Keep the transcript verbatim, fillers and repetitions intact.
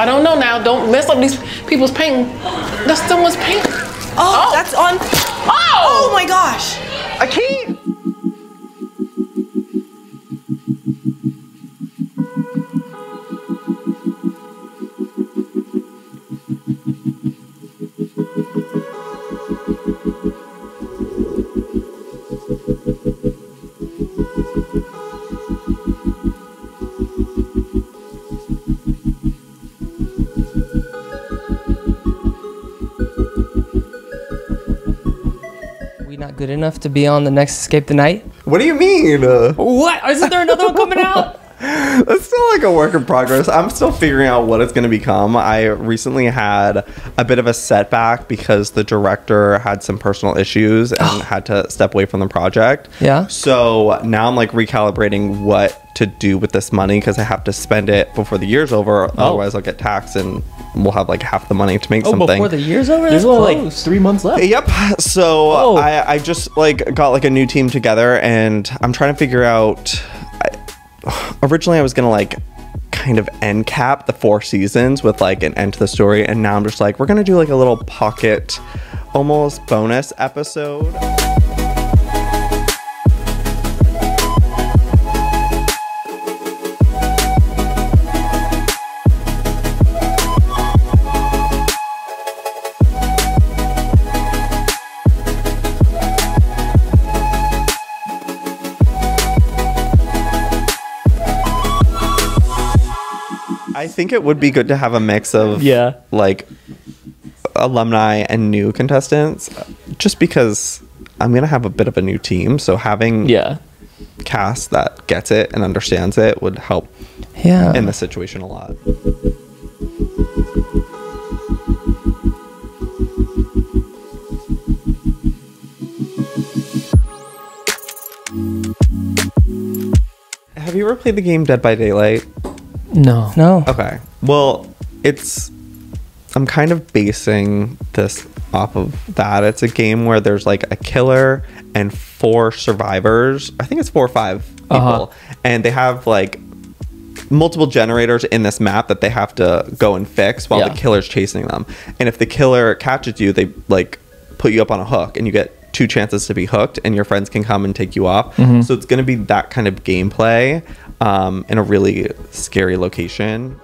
I don't know now. Don't mess up these people's painting. That's someone's paint. Oh, oh, that's on. Oh! Oh my gosh. A key. Good enough to be on the next Escape the Night? What do you mean? Uh, what? Isn't there another one coming out? It's still like a work in progress. I'm still figuring out what it's going to become. I recently had a bit of a setback because the director had some personal issues and oh. had to step away from the project. Yeah. So now I'm like recalibrating what to do with this money because I have to spend it before the year's over. Oh. Otherwise, I'll get taxed and we'll have like half the money to make oh, something. Oh, before the year's over? There's only like three months left. Yep. So oh. I, I just like got like a new team together and I'm trying to figure out... Originally, I was going to like kind of end cap the four seasons with like an end to the story. And now I'm just like, we're going to do like a little pocket, almost bonus episode. I think it would be good to have a mix of yeah. like alumni and new contestants, just because I'm going to have a bit of a new team. So having yeah. cast that gets it and understands it would help yeah. in the situation a lot. Have you ever played the game Dead by Daylight? No. No. Okay. Well, it's... I'm kind of basing this off of that. It's a game where there's like a killer and four survivors. I think it's four or five people. Uh-huh. And they have like multiple generators in this map that they have to go and fix while yeah. the killer's chasing them. And if the killer catches you, they like put you up on a hook and you get two chances to be hooked and your friends can come and take you off. Mm-hmm. So it's going to be that kind of gameplay um, in a really scary location.